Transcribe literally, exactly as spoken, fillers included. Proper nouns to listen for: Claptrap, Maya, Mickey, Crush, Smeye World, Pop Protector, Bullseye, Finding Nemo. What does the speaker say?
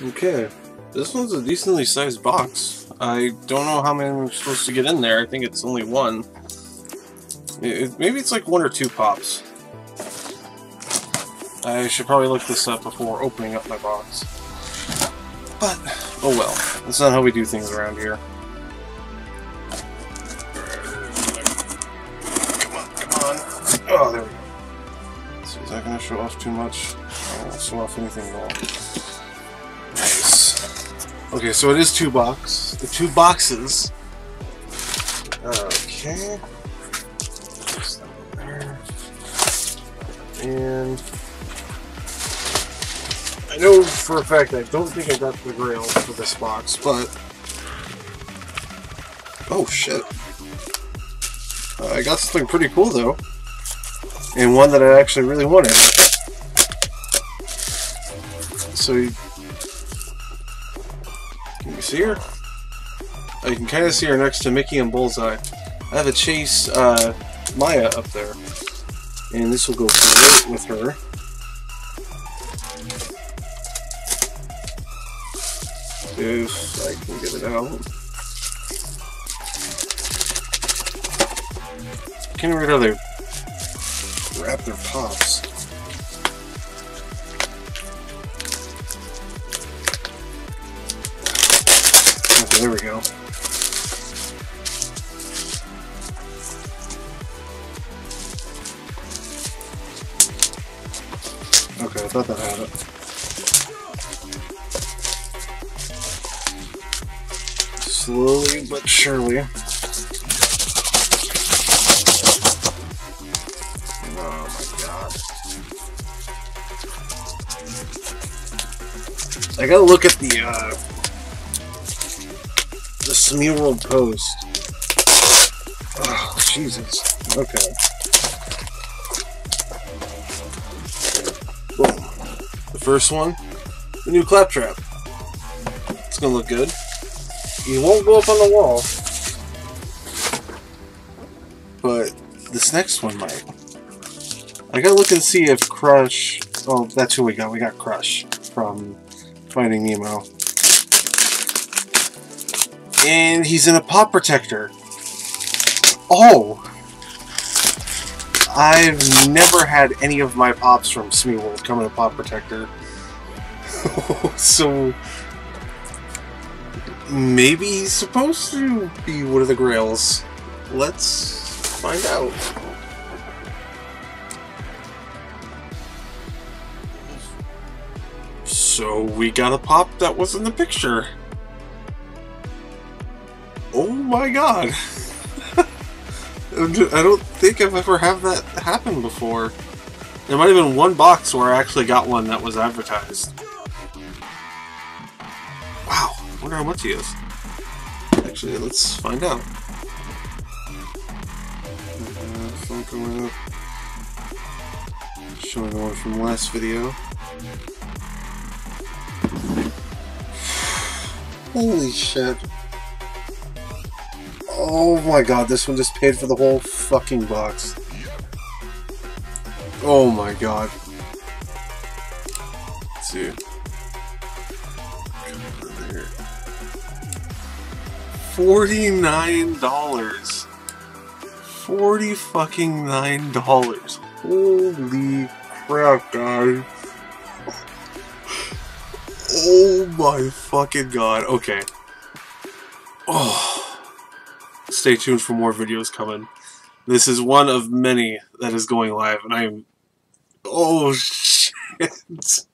Okay, this one's a decently sized box. I don't know how many we're supposed to get in there. I think it's only one. It, maybe it's like one or two pops. I should probably look this up before opening up my box. But, oh well. That's not how we do things around here. Come on, come on. Oh, there we go. So is that going to show off too much? I don't show off anything at all. Nice. Okay, so it is two box. The two boxes. Okay. And I know for a fact I don't think I got the grail for this box, but oh shit, uh, I got something pretty cool though, and one that I actually really wanted. So you... can you see her? Oh, you can kind of see her next to Mickey and Bullseye. I have a chase uh, Maya up there. And this will go right with her. If I can get it out. I can't remember how they wrap their pops. Okay, there we go. Okay, I thought that had it. Slowly but surely. Oh my god. I gotta look at the, uh, the Smeye World post. Oh, Jesus. Okay. First one, the new Claptrap. It's gonna look good. He won't go up on the wall, but this next one might. I gotta look and see if Crush. Oh, that's who we got. We got Crush from Finding Nemo, and he's in a Pop Protector. Oh, I've never had any of my pops from Smeye World come in a Pop Protector. So maybe he's supposed to be one of the grails. Let's find out. So we got a pop that was in the picture. Oh my god. I don't think I've ever had that happen before. There might have been one box where I actually got one that was advertised. Wow, I wonder how much he is. Actually, let's find out. Uh, phone coming up. Showing the one from the last video. Holy shit. Oh my god, this one just paid for the whole fucking box. Oh my god. Let's see. forty-nine dollars. Forty fucking nine dollars. Holy crap, guys. Oh my fucking god. Okay. Oh. Stay tuned for more videos coming. This is one of many that is going live, and I am... Oh, shit.